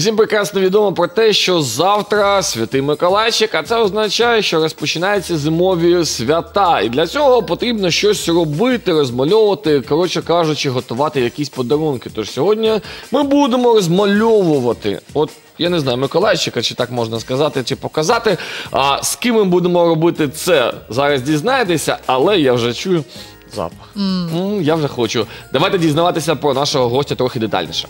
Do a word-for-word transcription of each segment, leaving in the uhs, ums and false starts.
Всім прекрасно відомо про те, що завтра Святий Миколайчик, а це означає, що розпочинаються зимові свята. І для цього потрібно щось робити, розмальовувати, коротше кажучи, готувати якісь подарунки. Тож сьогодні ми будемо розмальовувати, от я не знаю, Миколайчика, чи так можна сказати, чи показати. А з ким ми будемо робити це, зараз дізнаєтеся, але я вже чую запах. Mm. Mm, я вже хочу. Давайте дізнаватися про нашого гостя трохи детальніше.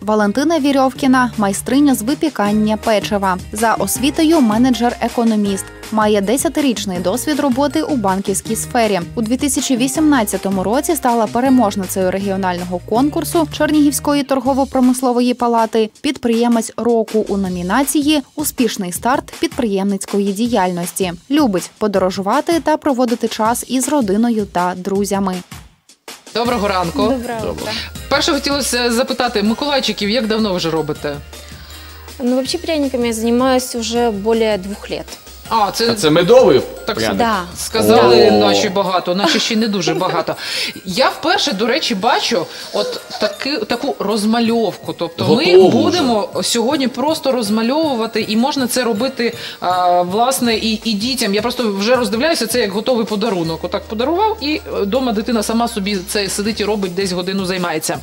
Валентина Верьовкіна – майстриня з випікання печива. За освітою менеджер-економіст. Має десятирічний досвід роботи у банківській сфері. У дві тисячі вісімнадцятому році стала переможницею регіонального конкурсу Чернігівської торгово-промислової палати «Підприємець року» у номінації «Успішний старт підприємницької діяльності». Любить подорожувати та проводити час із родиною та друзями. Доброго ранку. Доброго. Перше хотілося запитати, Миколайчиків як давно вже робите? Ну, вообще пряниками я занимаюсь уже более двух лет. А, це, а це медовий пряник? Да. Сказали, наче багато, наче ще не дуже багато. Я вперше, до речі, бачу от таки, таку розмальовку. Тобто готово ми будемо вже сьогодні просто розмальовувати, і можна це робити, а, власне, і, і дітям. Я просто вже роздивляюся, це як готовий подарунок. Отак подарував, і вдома дитина сама собі це сидить і робить, десь годину займається.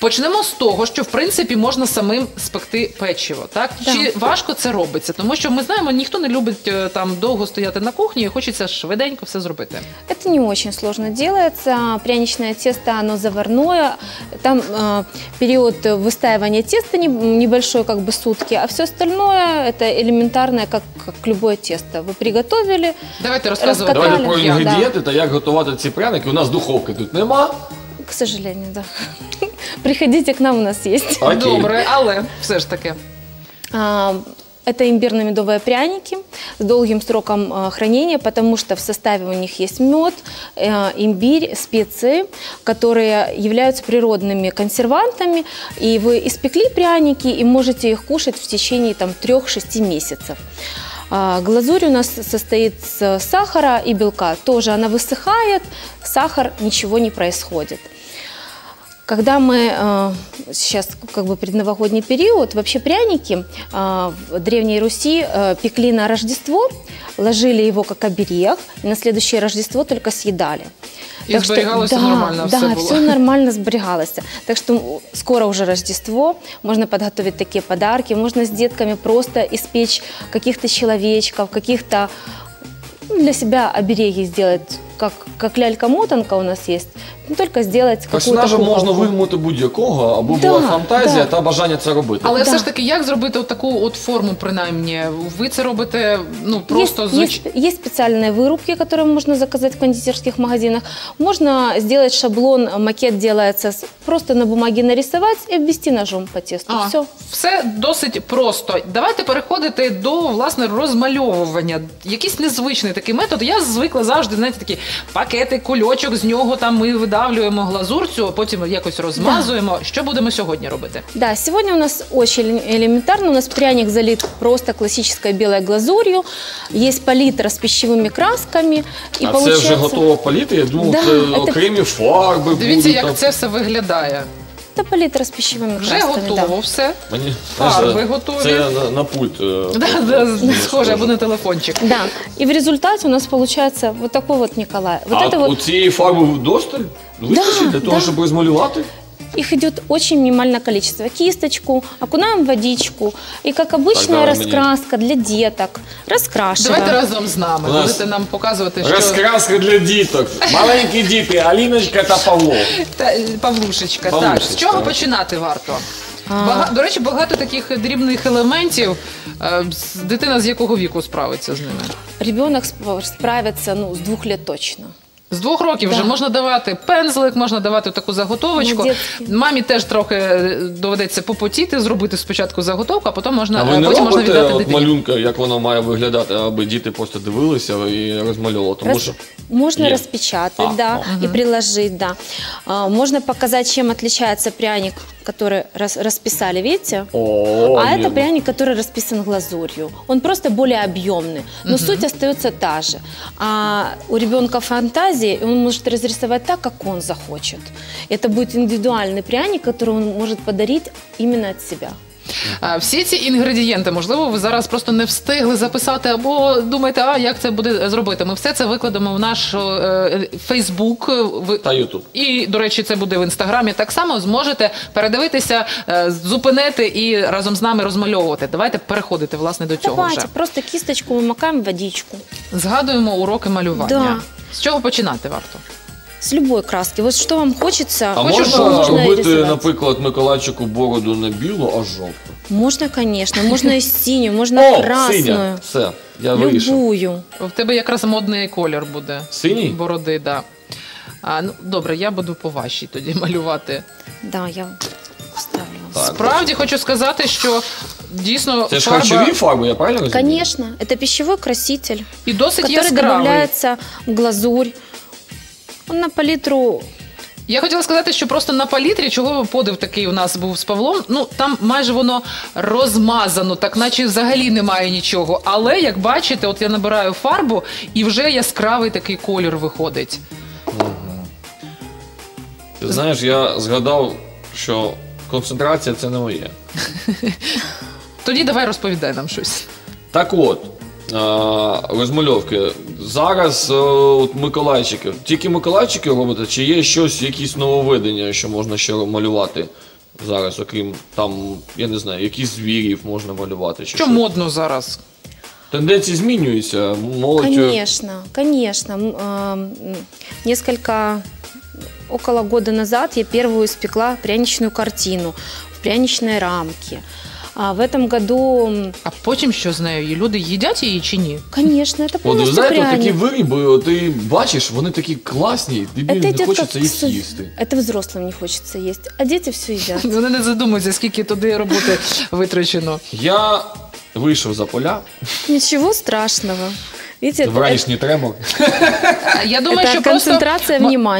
Почнемо з того, що, в принципі, можна самим спекти печиво, так? Да. Чи важко це робиться? Тому що ми знаємо, ніхто не любить там довго стояти на кухні і хочеться швиденько все зробити. Це не дуже складно робиться. Пряничне тісто, воно заварне. Там э, період вистаєвання тіста небольшой, как бы сутки, а все остальное – це елементарно, як любое тісто. Ви приготовили, давайте розказувати. Давайте про інгредієнти, да, та як готувати ці пряники. У нас духовки тут нема. К сожалению, да. Приходите к нам, у нас есть. Okay. Доброе, але все же таки. Это имбирно-медовые пряники с долгим сроком хранения, потому что в составе у них есть мед, имбирь, специи, которые являются природными консервантами. И вы испекли пряники и можете их кушать в течение там трёх-шести месяцев. Глазурь у нас состоит из сахара и белка. Тоже она высыхает, сахар, ничего не происходит. Когда мы сейчас, как бы предновогодний период, вообще пряники в Древней Руси пекли на Рождество, ложили его как оберег, и на следующее Рождество только съедали. И так сберегалось, что, да, нормально, да, все было. Все нормально сберегалось. Так что скоро уже Рождество, можно подготовить такие подарки, можно с детками просто испечь каких-то человечков, каких-то, ну, для себя обереги сделать. Как, как лялька-мотанка у нас есть, ну, только сделать какую-то персонажа можно вимути будь-якого, або да, була фантазія, да, та бажання це робити. Але да, все ж таки, як зробити от таку от форму, принаймні? Ви це робите, ну, просто... Есть, звуч... есть, есть специальные вырубки, которые можно заказать в кондитерских магазинах. Можно сделать шаблон, макет делается, просто на бумаге нарисовать и ввести ножом по тесту. А, все. Все досить просто. Давайте переходити до, власне, розмальовування. Якийсь незвичний такий метод. Я звикла завжди, знаєте, такі пакети, кульочок, з нього там ми видавлюємо глазур, цю, а потім якось розмазуємо. Да. Що будемо сьогодні робити? Да, сьогодні у нас очень элементарно. У нас пряник залит просто классической белой глазурью. Есть палитра с пищевыми красками. И а получается... це вже готова палітра? Я думав, да, це окремі фарби. Дивіться, будуть, як так це все виглядає. Та палітра з пищевими красками. Вже готово, да, все. Мені... Фарби готові. Це на, на пульт. Да, да, схоже, або на телефончик. Да. І в результаті у нас виходить вот такой вот Николай. Вот а это вот... у цієї фарби досталь? Вистачить, да, для того, да, щоб розмалювати? Их идет очень минимальное количество. Кисточку, окунаем в водичку. И как обычная тогда раскраска мне... для деток. Раскрашиваем. Давайте разом с нами. Будете нам показывать, что... Раскраска для деток. Маленькие дети. Алиночка та Павло. Та, Павлушечка. Павлушечка. Так, з чого починати варто? Бага... До речі, багато таких дрібних елементів. Дитина з якого віку справиться з ними? Ребенок справиться, ну, з двох лет точно. З двох років, да, вже можна давати пензлик, можна давати таку заготовочку. Молодець. Мамі теж трохи доведеться попотіти, зробити спочатку заготовку, а потім можна, а ви не потім можна віддати дитині. Малюнка, як вона має виглядати, аби діти просто дивилися і розмальовували. Тому Раз... що можна розпечатати, да, і приложити, да. А, можна показати, чим відрізняється пряник, который рас, расписали, видите? О, а это пряник, который расписан глазурью. Он просто более объемный, но угу, суть остается та же. А у ребенка фантазия фантазии, и он может разрисовать так, как он захочет. Это будет индивидуальный пряник, который он может подарить именно от себя. Всі ці інгредієнти, можливо, ви зараз просто не встигли записати або думаєте, а як це буде зробити. Ми все це викладемо в наш Фейсбук та Ютуб. І, до речі, це буде в Інстаграмі. Так само зможете передивитися, зупинити і разом з нами розмальовувати. Давайте переходити, власне, до цього вже. Давайте, просто кісточку вимакаємо в водичку. Згадуємо уроки малювання. З чого починати варто? З любої краски. Ось що вам хочеться. А можна робити, наприклад, Миколайчику бороду не білу, а жовту? Можна, звісно. Можна і синю, можна красною. О, синя. Все, я вирішив. Любую. В тебе якраз модний колір буде. Синій? Бороди, так. Добре, я буду по вашій тоді малювати. Так, я поставлю. Справді хочу сказати, що дійсно фарба... Це ж харчові фарби, я правильно розумію? Звісно. Це пищевий краситель, який додається в глазурь. Он на палітру... Я хотіла сказати, що просто на палітрі, чого подив такий у нас був з Павлом, ну там майже воно розмазано, так наче взагалі немає нічого. Але, як бачите, от я набираю фарбу і вже яскравий такий колір виходить. Ти знаєш, я згадав, що концентрація – це не моє. Тоді давай розповідай нам щось. Так от. Розмальовки. Зараз Миколайчиків. Тільки Миколайчиків робите? Чи є щось, якісь нововведення, що можна ще малювати зараз, окрім там, я не знаю, якісь звірів можна малювати? Що модно зараз? Тенденції змінюються. Звісно, звісно. Несколько, около года назад я першу спекла пряничну картину в пряничній рамці. А в этом году... А потім що з нею? Люди їдять її чи ні? Звісно, це повністю пряник. Ви знаєте, такі вироби, ти бачиш, вони такі класні, тобі не хочеться їх їсти. Це взрослим не хочеться їсти, а діти все їдять. Вони не задумуються, скільки туди роботи витрачено. Я вийшов за поля. Нічого страшного. Вранішній тремор. Я думаю, що просто,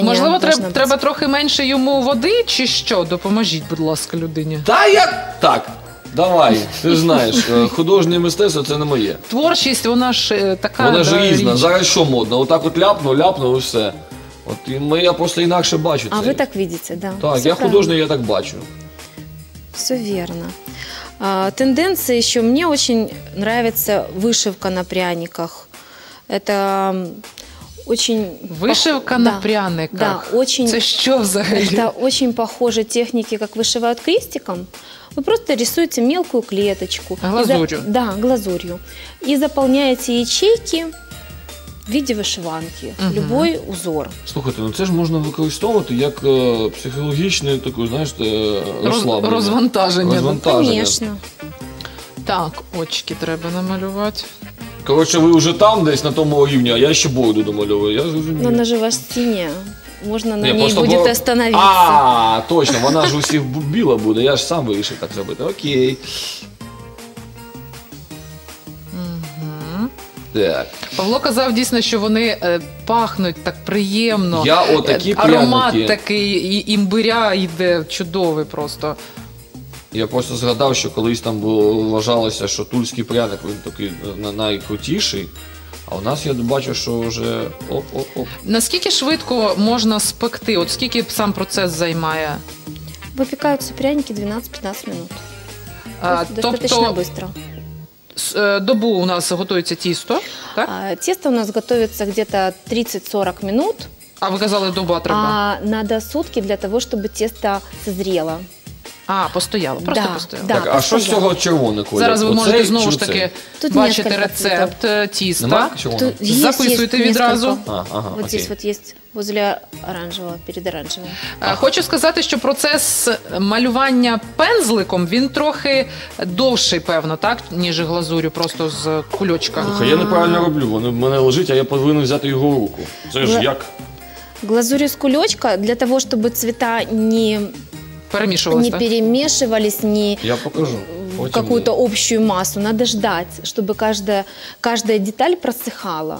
можливо, треба трохи менше йому води чи що? Допоможіть, будь ласка, людині. Та я так. Давай, ти ж знаєш, художнє мистецтво – це не моє. Творчість, вона ж така... Вона ж різна. Зараз що модно? Отак от ляпну, ляпну і все. Я просто інакше бачу це. А ви так бачите, так. Так, я художник, я так бачу. Все вірно. Тенденція ще, мені дуже подобається вишивка на пряниках. Це... Вышивка на пряниках. Это что взагалі? Это очень похожие техники, как вышивают крестиком. Вы просто рисуете мелкую клеточку. Глазурью? Да, глазурью. И заполняете ячейки в виде вишиванки. Любой узор. Слухайте, ну це ж можна використовувати як психологічне розслаблення. Розвантаження. Конечно. Так, очки треба намалювати. Коротше, ви вже там десь, на тому рівні, а я ще бороду домальовую, я зрозумію. Вона ж у вас синя, можна на ній буде остановитися. А, точно, вона ж усіх біла буде, я ж сам вирішив так зробити, окей. Павло казав дійсно, що вони пахнуть так приємно, аромат такий, імбиря йде чудовий просто. Я просто згадав, що колись там вважалося, що тульський пряник найкрутіший, а у нас я бачу, що вже оп-оп-оп. Наскільки швидко можна спекти? От скільки сам процес займає? Випікаються пряники дванадцять-п'ятнадцять минут. Достатньо швидко. Добу у нас готується тісто, так? Тісто у нас готується десь тридцять-сорок минут. А ви казали, доба треба? Треба сутки для того, щоб тісто созріло. А, постояло, просто постояло. Так, а що з цього червоний колір? Зараз ви можете знову ж таки бачити рецепт тіста. Записуйте відразу. Ось тут є, возле оранжевого, перед оранжевим. Хочу сказати, що процес малювання пензликом, він трохи довший, певно, так, ніж глазурю, просто з кульочка. Слухай, я неправильно роблю, воно в мене лежить, а я повинен взяти його в руку. Це ж як? Глазурю з кульочка, для того, щоб цвіта не... не перемешивались не в какую-то общую массу. Надо ждать, чтобы каждая, каждая деталь просыхала.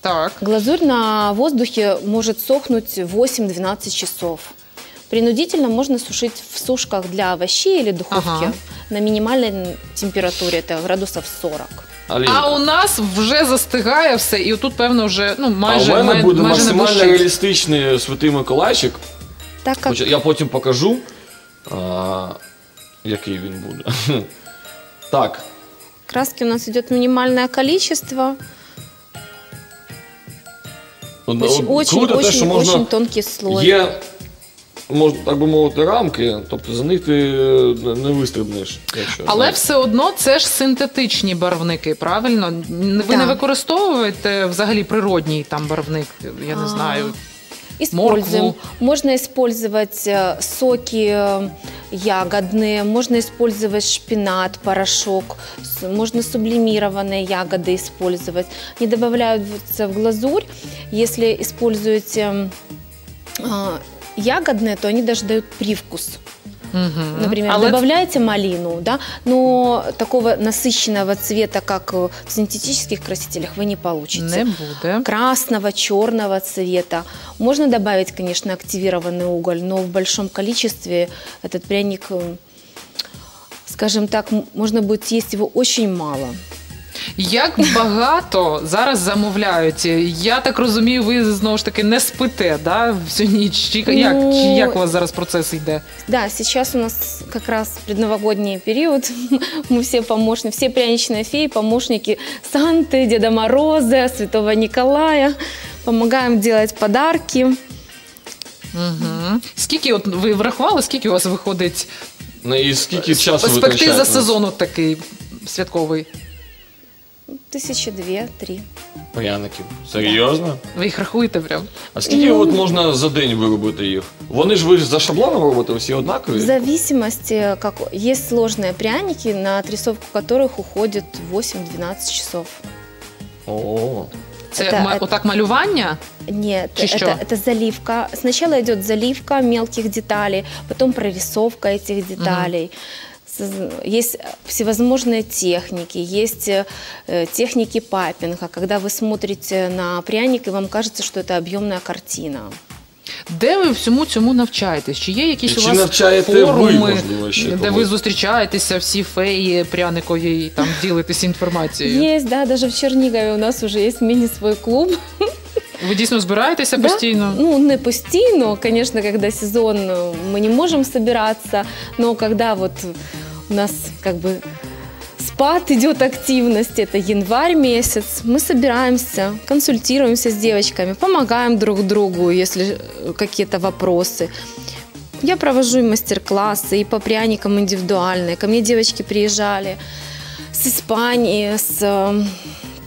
Так. Глазурь на воздухе может сохнуть восемь-двенадцать часов. Принудительно можно сушить в сушках для овощей или духовки, ага, на минимальной температуре, это градусов сорок. А у нас вже застигає все, і отут, певно, вже майже не блищить. А у мене буде максимально реалістичний святий Миколайчик. Я потім покажу, який він буде. Так. Краски у нас йде мінімальне кількість. Дуже-дуже тонкий слой. Є, так би мовити, рамки, тобто за них ти не вистрибнеш. Але все одно це ж синтетичні барвники, правильно? Ви не використовуєте взагалі природній барвник, я не знаю, моркву? Можно использовать соки ягодные, можно использовать шпинат, порошок, можно сублимированные ягоды использовать. Не добавляются в глазурь. Если используете ягодные, то они даже дают привкус. Угу. Например, а добавляете малину, да? Но такого насыщенного цвета, как в синтетических красителях, вы не получите. Не буду. Красного, черного цвета. Можно добавить, конечно, активированный уголь, но в большом количестве этот пряник, скажем так, можно будет съесть его очень мало. Як багато зараз замовляють? Я так розумію, ви, знову ж таки, не спите, да, всю ніч? Чи як у вас зараз процес йде? Да, сейчас у нас как раз предновогодний период. Мы все помощники, все пряничные феи, помощники Санты, Деда Мороза, Святого Николая. Помогаем делать подарки. Скільки ви врахували, скільки у вас виходить? І скільки часу витрачаєте? Перспектив за сезон такий святковий. Тисячі дві-три. Пряників. Серйозно? Ви їх рахуєте прям? А скільки можна за день виробити їх? Вони ж ви за шаблоном робите, всі однакові? В зависимості, є складні пряники, на отрисовку яких уходить вісім-дванадцять годин. О-о-о. Це отак малювання? Нет, это, это заливка. Сначала идет заливка мелких деталей, потом прорисовка этих деталей. Есть всевозможные техники, есть техники паппинга, когда вы смотрите на пряник, и вам кажется, что это объемная картина. Де ви всьому цьому навчаєтесь? Чи є якісь у вас форуми, де ви зустрічаєтеся, всі феї пряникові, і там ділитесь інформацією? Є, да, навіть в Чернігові у нас вже є міні-свій клуб. Вы действительно собираетесь постоянно? Да? Ну, не постоянно, конечно, когда сезон, мы не можем собираться, но когда вот у нас как бы спад идет активность, это январь месяц, мы собираемся, консультируемся с девочками, помогаем друг другу, если какие-то вопросы. Я провожу мастер-классы и по пряникам индивидуальные, ко мне девочки приезжали с Испании, с...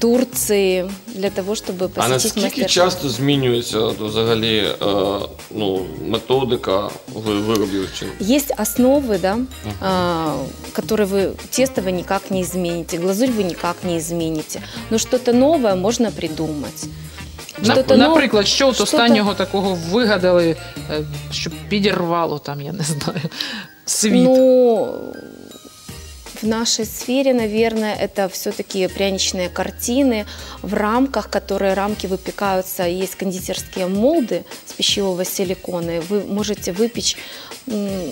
Турції, для того, щоб посетити майстер-клас. А наскільки часто змінюється взагалі методика виробів? Є основи, які тісто ви ніяк не зміните, глазурь ви ніяк не зміните. Але щось нове можна придумати. Наприклад, що от останнього такого вигадали, щоб підірвало там, я не знаю, світ? В нашей сфере, наверное, это все-таки пряничные картины в рамках, которые рамки выпекаются. Есть кондитерские молды с пищевого силикона. Вы можете выпечь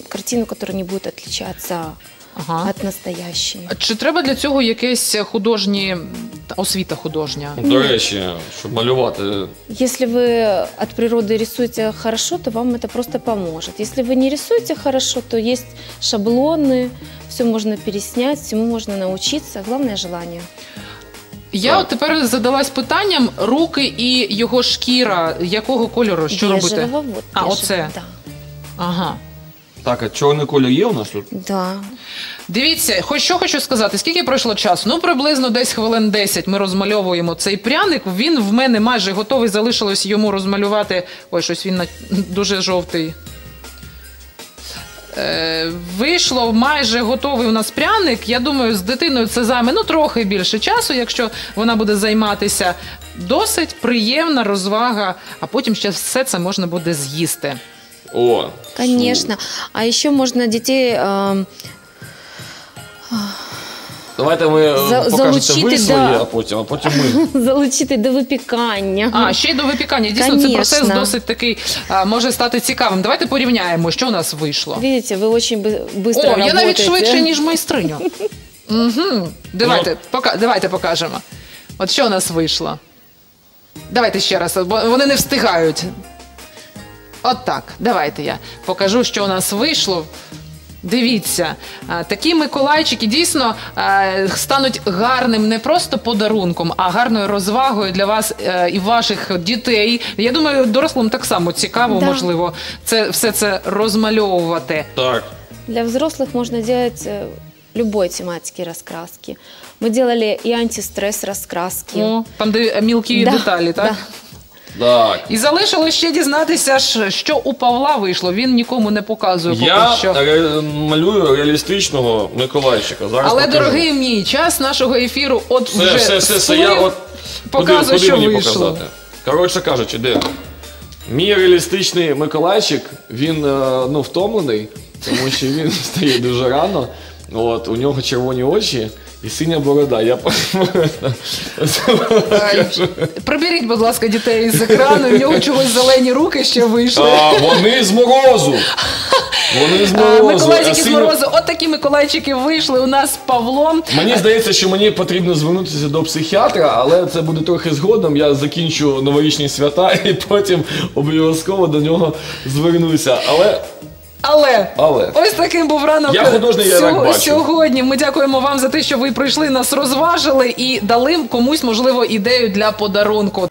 картину, которая не будет отличаться от настоящей. Чи треба для цього якесь художні, освіта художня? До речі, щоб малювати. Якщо ви від природи рисуєте хорошо, то вам це просто поможе. Якщо ви не рисуєте хорошо, то є шаблони, все можна пересняти, всьому можна навчитися, головне – бажання. Я тепер задалась питанням, руки і його шкіра, якого кольору, що робити? Бежева, вот, а, оце? Так. Ага. Так, а чорний колір є у нас тут? Так. Дивіться, що хочу сказати, скільки пройшло часу? Ну, приблизно десь хвилин десять ми розмальовуємо цей пряник. Він в мене майже готовий, залишилось йому розмалювати. Ой, щось він дуже жовтий. Вийшло майже готовий у нас пряник. Я думаю, з дитиною це займе, ну, трохи більше часу, якщо вона буде займатися. Досить приємна розвага, а потім ще все це можна буде з'їсти. О, конечно. А еще можно детей э, э, залучить до, потім, а потім ми. залучити до випікання. А, ще й до випікання. Дійсно, цей процес досить такий, а, може стати цікавим. Давайте порівняємо, що у нас вийшло. Видите, ви дуже швидко працюєте. О, я навіть швидше, ніж майстриня. Угу. Давайте, ну. пока, давайте покажемо. От що у нас вийшло. Давайте ще раз, бо вони не встигають. От так, давайте я покажу, що у нас вийшло. Дивіться, такі миколайчики дійсно стануть гарним не просто подарунком, а гарною розвагою для вас і ваших дітей. Я думаю, дорослим так само цікаво, да. можливо, це, все це розмальовувати. Так. Для взрослих можна робити любой тематические раскраски. Мы делали и антистресс раскраски. О, там де мелкие да, деталі, так? Да. Так. І залишилось ще дізнатися, що у Павла вийшло. Він нікому не показує поки Я що. Я ре малюю реалістичного Миколайчика. Зараз Але, покажу. Дорогий мій, час нашого ефіру от все, вже все, все, все. Я от... показує, куди, що куди вийшло. Коротше кажучи, де? Мій реалістичний Миколайчик, він ну, втомлений, тому що він встає дуже рано. От, у нього червоні очі і синя борода. Я Приберіть, будь ласка, дітей з екрану, у нього чогось зелені руки ще вийшли. А, вони з морозу! Вони з морозу. А, Миколайчики синю... з морозу. От такі Миколайчики вийшли у нас з Павлом. Мені здається, що мені потрібно звернутися до психіатра, але це буде трохи згодом. Я закінчу новорічні свята і потім обов'язково до нього звернуся. Але... Але, Але ось таким був ранок Сьо... сьогодні. Ми дякуємо вам за те, що ви прийшли, нас розважили і дали комусь, можливо, ідею для подарунку.